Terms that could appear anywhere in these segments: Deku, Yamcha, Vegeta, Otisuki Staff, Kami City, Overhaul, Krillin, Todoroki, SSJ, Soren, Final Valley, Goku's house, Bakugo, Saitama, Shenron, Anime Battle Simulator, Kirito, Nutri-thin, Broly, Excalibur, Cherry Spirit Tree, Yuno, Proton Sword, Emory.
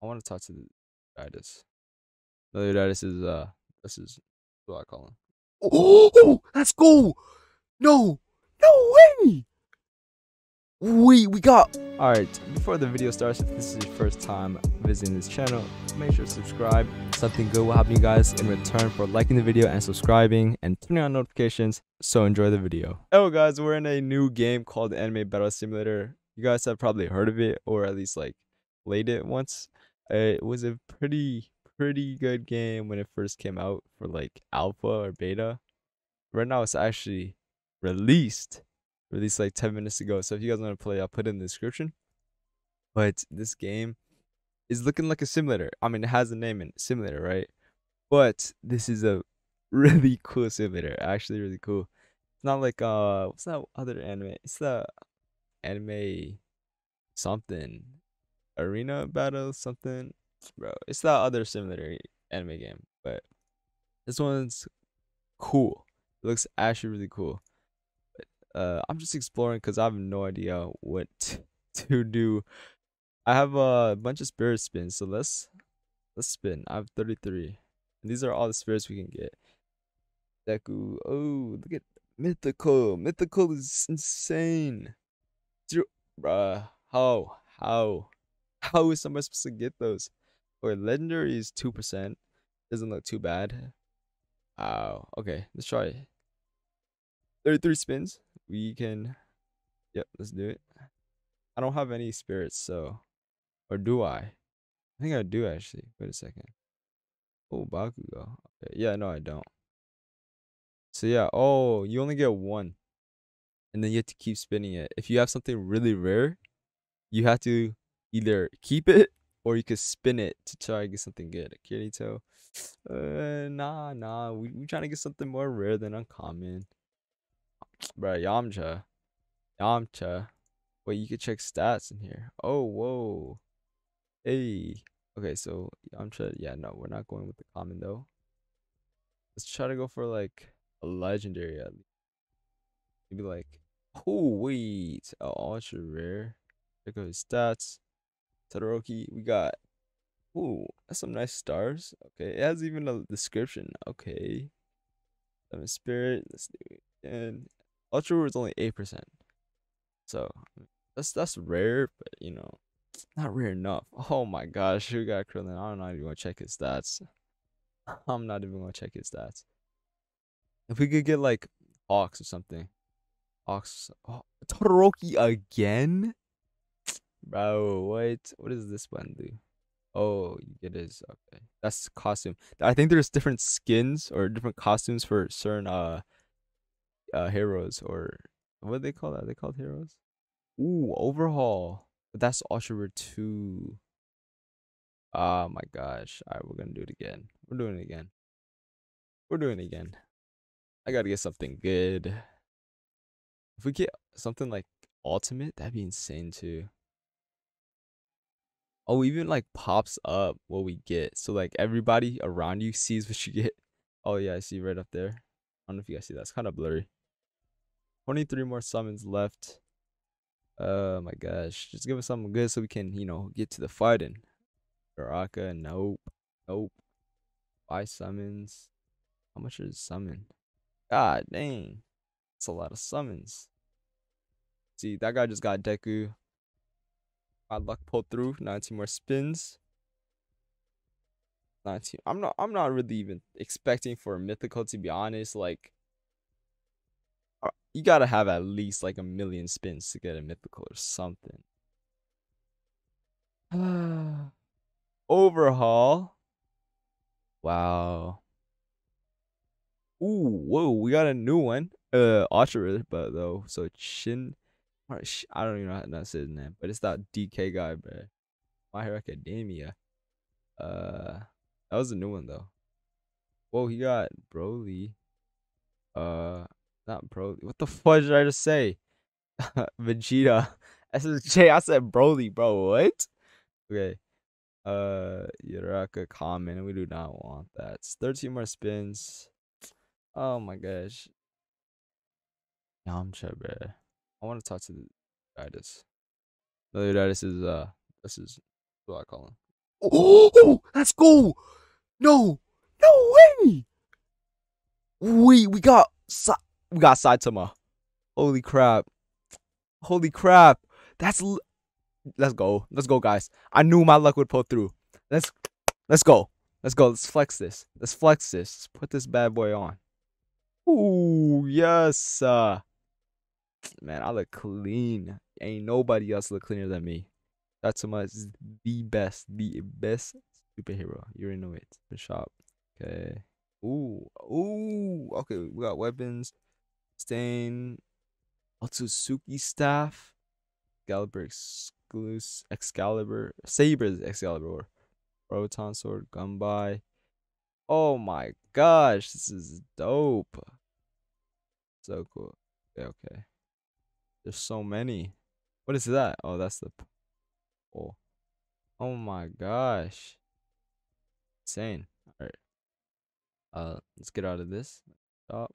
I want to talk to the Didus. The Didus is, this is what I call him. Oh, let's go! No! No way! We got... Alright, before the video starts, if this is your first time visiting this channel, make sure to subscribe. Something good will happen you guys in return for liking the video and subscribing and turning on notifications, so enjoy the video. Hello guys, we're in a new game called Anime Battle Simulator. You guys have probably heard of it, or at least like played it once. It was a pretty good game when it first came out for like alpha or beta. Right now it's actually released like 10 minutes ago, so if you guys want to play, I'll put it in the description. But this game is looking like a simulator. I mean, it has a name in it, simulator, right? But this is a really cool simulator, actually really cool. It's not like what's that other anime? It's the anime something arena battle something, bro. It's that other simulator anime game, but this one's cool. It looks actually really cool. I'm just exploring because I have no idea what to do. I have a bunch of spirit spins, so let's spin. I have 33, and these are all the spirits we can get. Deku, oh look at mythical. Mythical is insane. Bruh, how is somebody supposed to get those? Or legendary is 2%. Doesn't look too bad. Wow. Okay, let's try it. 33 spins. We can, yep, let's do it. I don't have any spirits, so, or do I? I think I do actually. Wait a second. Oh, Bakugo. Okay. Yeah, no, I don't. So yeah. Oh, you only get one, and then you have to keep spinning it. If you have something really rare, you have to either keep it or you could spin it to try to get something good. Kirito. Nah. We trying to get something more rare than uncommon. Bruh, Yamcha. Wait, you could check stats in here. Oh, whoa. Hey. Okay, so Yamcha. Yeah, no, we're not going with the common though. Let's try to go for like a legendary at least. Maybe like, oh wait, ultra rare. Check out his stats. Todoroki, we got, ooh, that's some nice stars. Okay, it has even a description. Okay, I'm a spirit. Let's do it. And ultra rare is only 8%, so that's rare, but you know, not rare enough. Oh my gosh, we got Krillin. I'm not even gonna check his stats. I'm not even gonna check his stats. If we could get like Ox or something. Ox. Oh, Todoroki again, bro. What does this one do? Oh, you get his, okay, that's costume. I think there's different skins or different costumes for certain heroes, or what do they call that? They called heroes. Ooh, Overhaul, but that's ultra rare too. Oh my gosh. All right, we're gonna do it again. We're doing it again. I gotta get something good. If we get something like ultimate, that'd be insane too. Oh, even like pops up what we get, so like everybody around you sees what you get. Oh yeah, I see right up there. I don't know if you guys see that. It's kind of blurry. 23 more summons left. Oh my gosh, just give us something good so we can, you know, get to the fighting. Garaka, nope. 5 summons. How much is summon? God dang. That's a lot of summons. See, that guy just got Deku. My luck pulled through. 19 more spins. 19. I'm not really even expecting for a mythical, to be honest. Like, you gotta have at least like 1 million spins to get a mythical or something. Overhaul. Wow. Ooh, whoa, we got a new one. Ultra, but though, so I don't even know how to say his name, but it's that DK guy, bro. My Hero Academia. That was a new one though. Whoa, he got Broly. Not Broly. What the fuck did I just say? Vegeta. SSJ. I said Broly, bro. What? Okay. Yaraka common. We do not want that. It's 13 more spins. Oh my gosh. Yamcha, bro. I want to talk to the Didus. The Didus is, this is what I call him. Oh, let's go. No, no way. We got Saitama. Holy crap. Holy crap. Let's go. Let's go, guys. I knew my luck would pull through. Let's go. Let's go. Let's flex this. Let's flex this. Let's put this bad boy on. Ooh, yes. Man, I look clean. Ain't nobody else look cleaner than me. Saitama is the best superhero. You already know it. The shop. Okay. Ooh. Ooh. Okay, we got weapons. Stain. Otisuki Staff. Excalibur exclusive. Excalibur. Sabers Excalibur. Proton Sword. Gunbai. Oh my gosh. This is dope. So cool. Okay, okay. There's so many. What is that? Oh, that's the... Oh. Oh my gosh. Insane. Alright. Let's get out of this. Stop.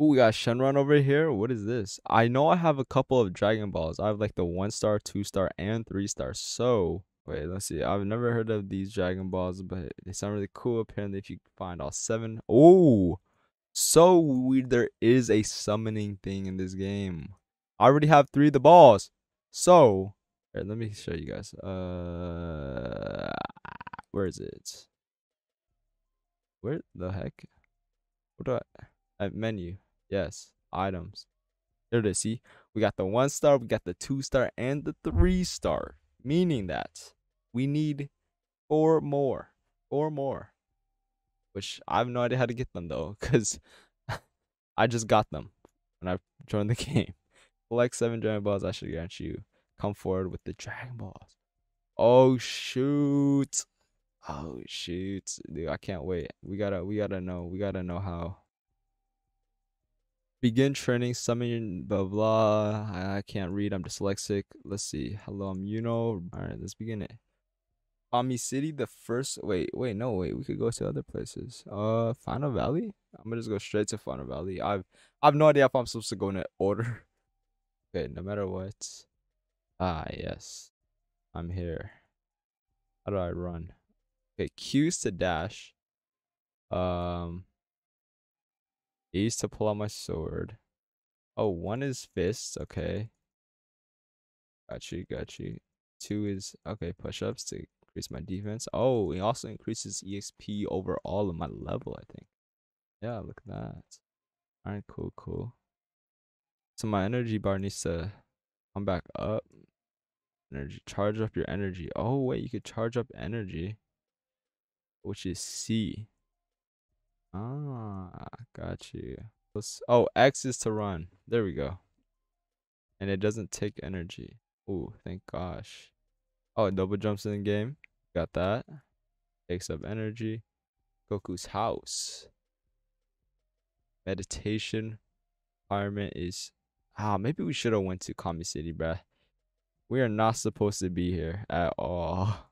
Ooh, we got Shenron over here. What is this? I know I have a couple of Dragon Balls. I have like the 1-star, 2-star, and 3-star. So, wait, let's see. I've never heard of these Dragon Balls, but they sound really cool. Apparently, if you find all 7. Oh! So weird. There is a summoning thing in this game. I already have 3 of the balls. So, here, let me show you guys. Where is it? Where the heck? What do I have? Menu. Yes, items. There it is. See, we got the 1-star, we got the 2-star, and the 3-star. Meaning that we need 4 more. 4 more. Which I have no idea how to get them though, because I just got them when I joined the game. Collect 7 Dragon Balls, I should grant you. Come forward with the Dragon Balls. Oh shoot. Oh shoot. Dude, I can't wait. We gotta know how. Begin training, summon blah blah. I can't read, I'm dyslexic. Let's see. Hello, I'm Yuno. Alright, let's begin it. Kami City, the first wait, we could go to other places. Final Valley? I'm gonna just go straight to Final Valley. I've no idea if I'm supposed to go in order. Okay, no matter what. Ah, yes. I'm here. How do I run? Okay, Q's to dash. E's to pull out my sword. Oh, 1 is fists. Okay. Got you. 2 is, okay, push-ups to increase my defense. Oh, it also increases EXP overall in my level, I think. Yeah, look at that. All right, cool. So my energy bar needs to come back up. Energy, charge up your energy. Oh wait, you could charge up energy, which is C. Ah, got you. Oh, X is to run. There we go. And it doesn't take energy. Ooh, thank gosh. Oh, double jumps in the game. Got that. Takes up energy. Goku's house. Meditation. Environment is. Ah, maybe we should have went to Kami City, bruh. We are not supposed to be here at all.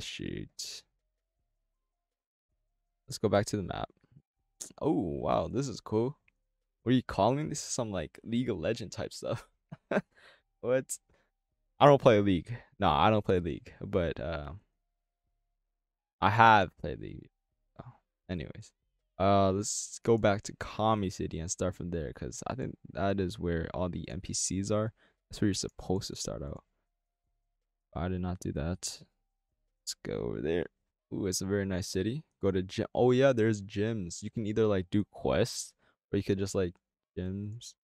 Shoot. Let's go back to the map. Oh, wow, this is cool. What are you calling? This is some, like, League of Legends type stuff. What? I don't play League. No, I don't play League. But, I have played League. Oh, anyways. Let's go back to Kami City and start from there, because I think that is where all the NPCs are. That's where you're supposed to start out. I did not do that. Let's go over there. Ooh, it's a very nice city. Go to gym. Oh yeah, there's gyms. You can either like do quests, or you could just like gyms.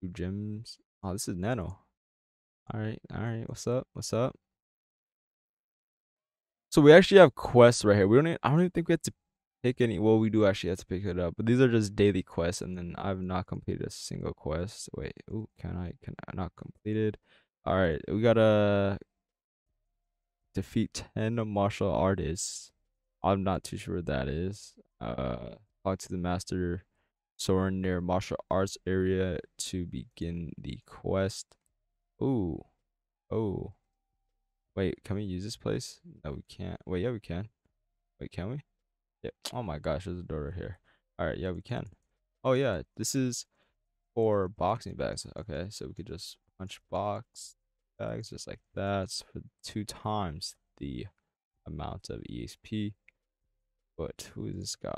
Do gyms. Oh, this is Nano. Alright. What's up? So we actually have quests right here. I don't even think we have to pick any. Well, we do actually have to pick it up, but these are just daily quests, and then I've not completed a single quest. Wait, ooh, can I not completed? All right, we gotta defeat 10 martial artists. I'm not too sure what that is. Talk to the master Soren near martial arts area to begin the quest. Ooh, oh, wait, can we use this place? No, we can't. Wait, yeah, we can. Wait, can we? Yeah. Oh my gosh, there's a door right here. All right, yeah, we can. Oh yeah, this is for boxing bags. Okay, so we could just punch box. bags, just like that, for 2 times the amount of EXP. But who is this guy?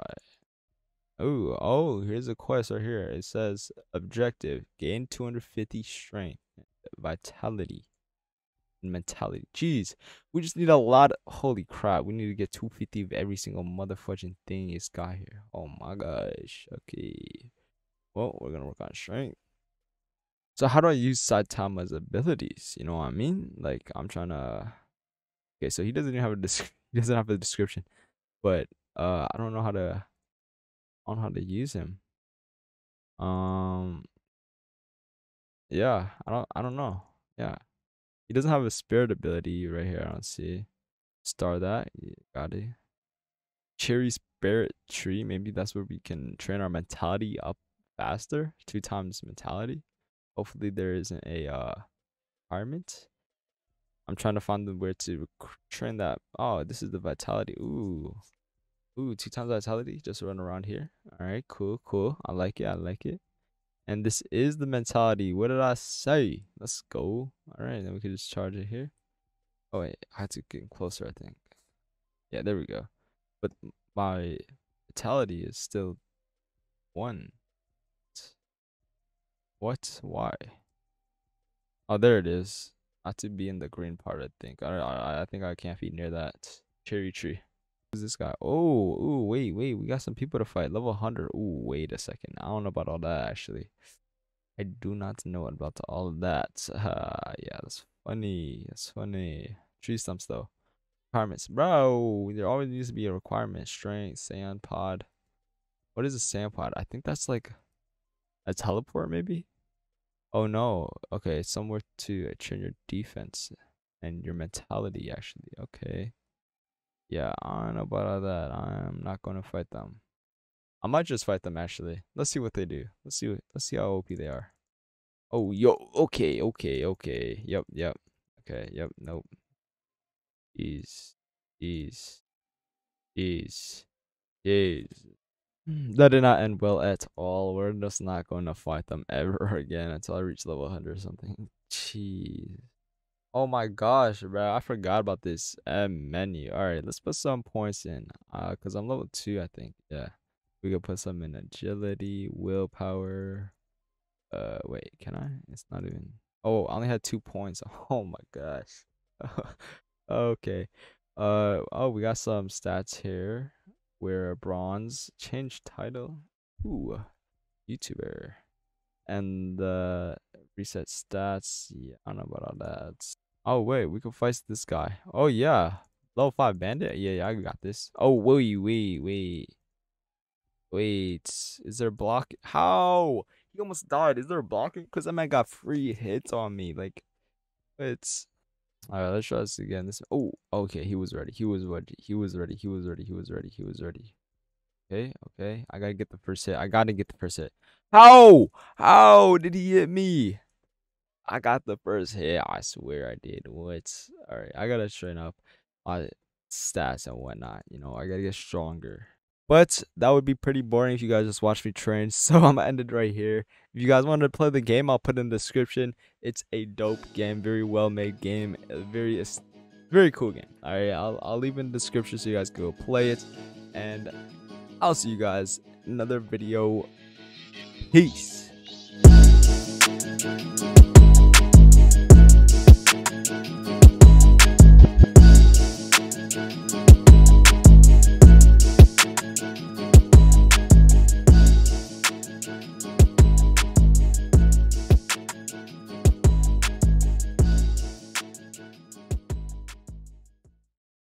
Oh, here's a quest right here. It says objective: gain 250 strength, vitality, and mentality. Jeez, we just need a lot of, holy crap, we need to get 250 of every single motherfucking thing it's got here. Oh my gosh. Okay, well, we're gonna work on strength. So how do I use Saitama's abilities? You know what I mean? Like, I'm trying to. Okay, so he doesn't even have a description, but I don't know how to use him. Yeah, I don't know. Yeah, he doesn't have a spirit ability right here. I don't see. Star that. Yeah, got it. Cherry Spirit Tree. Maybe that's where we can train our mentality up faster. 2 times mentality. Hopefully there isn't a requirement. I'm trying to find the where to train that. Oh, this is the vitality. Ooh, 2 times vitality. Just run around here. All right, cool. I like it. And this is the mentality. What did I say? Let's go. All right, then we can just charge it here. Oh wait, I had to get closer, I think. Yeah, there we go. But my vitality is still 1. What? Why? Oh, there it is. Not to be in the green part, I think. I think I can't be near that cherry tree. Who's this guy? Oh, ooh, wait. We got some people to fight. Level 100. Ooh, wait a second. I don't know about all that, actually. I do not know about all that. Yeah, that's funny. Tree stumps, though. Requirements. Bro, there always needs to be a requirement. Strength, sand pod. What is a sand pod? I think that's like a teleport, maybe? Oh no. Okay, it's somewhere to train your defense and your mentality, actually. Okay. Yeah, I don't know about all that. I'm not gonna fight them. I might just fight them, actually. Let's see what they do. Let's see how OP they are. Oh yo, okay. Yep. Okay, yep, nope. Ease. That did not end well at all. We're just not going to fight them ever again until I reach level 100 or something. Jeez. Oh my gosh, bro. I forgot about this menu. All right, let's put some points in. Because I'm level 2, I think. Yeah. We could put some in agility, willpower. Wait, can I? It's not even. Oh, I only had 2 points. Oh my gosh. Okay. Oh, we got some stats here. We're bronze, change title, ooh, YouTuber, and reset stats. Yeah, I don't know about all that. Oh wait, we can fight this guy. Oh yeah, level 5 bandit. Yeah, I got this. Oh wait. Is there block? How he almost died. Is there blocking? Because that man got free hits on me. Like, it's. All right, let's try this again. This okay, he was ready. Okay. I gotta get the first hit. How did he hit me? I got the first hit. I swear I did. What? All right, I gotta train up on stats and whatnot. You know, I gotta get stronger. But that would be pretty boring if you guys just watched me train. So I'm gonna end it right here. If you guys want to play the game, I'll put it in the description. It's a dope game, very well made game, very cool game. All right, I'll leave it in the description so you guys can go play it. And I'll see you guys in another video. Peace.